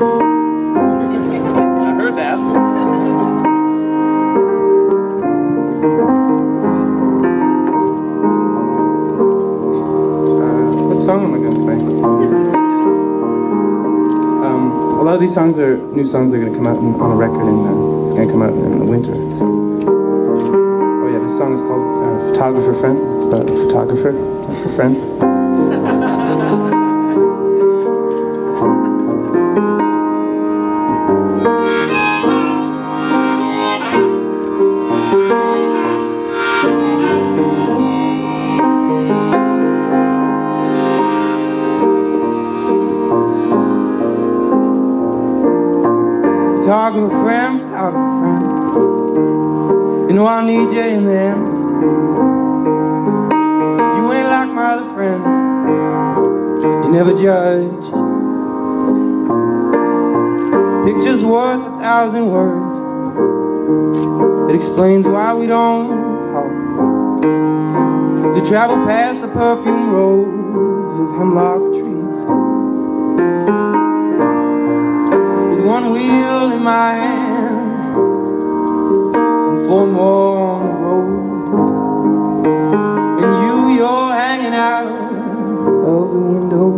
I heard that. What song am I going to play? A lot of these songs are new songs that are going to come out on a record, and it's going to come out in the winter. So. Oh yeah, this song is called Photographer Friend. It's about a photographer. That's a friend. Photographer friend, you know I need you in the end. You ain't like my other friends, you never judge. Picture's worth 1,000 words, it explains why we don't talk. As we travel past the perfume roads of hemlock trees, one wheel in my hand and four more on the road. And you're hanging out of the window.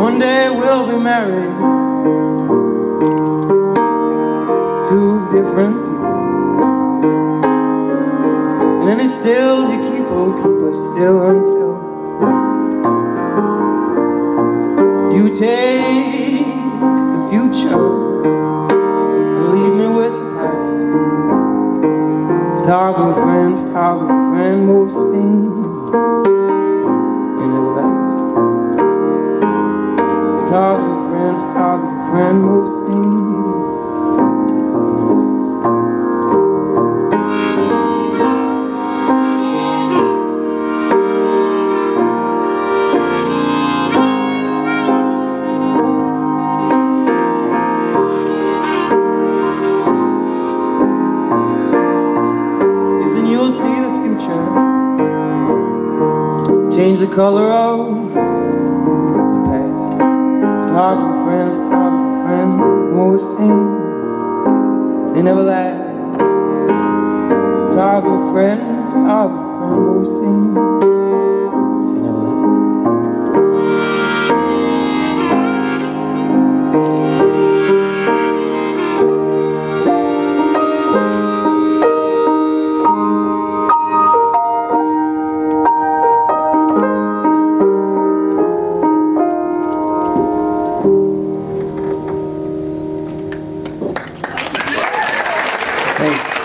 One day we'll be married, two different people. And any stills you keep will keep us still until you take the future and leave me with the past. Photographer friend, most things ain't ever last. Photographer friend, most things. Change the color of the past. Photographer friend, most things they never last. Photographer friend, most things. Thanks.